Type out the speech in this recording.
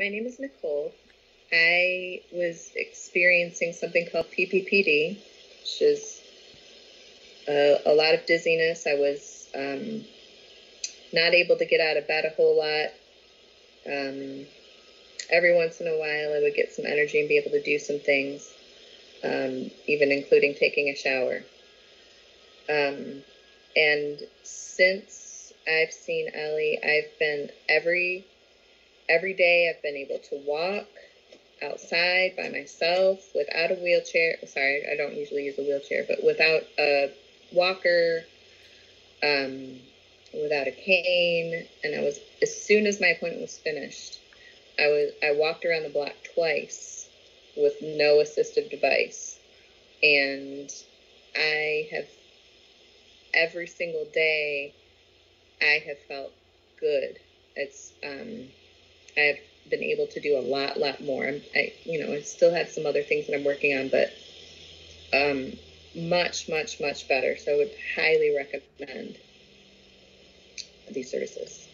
my name is Nicole. I was experiencing something called PPPD, which is a lot of dizziness. I was not able to get out of bed a whole lot. Every once in a while, I would get some energy and be able to do some things, even including taking a shower. And since I've seen Ellie, I've been every day I've been able to walk outside by myself without a wheelchair. Sorry, I don't usually use a wheelchair, but without a walker, without a cane. And I was, as soon as my appointment was finished, I walked around the block twice with no assistive device. And I have, every single day, I have felt good. It's, I've been able to do a lot more. I still have some other things that I'm working on, but much better. So I would highly recommend these services.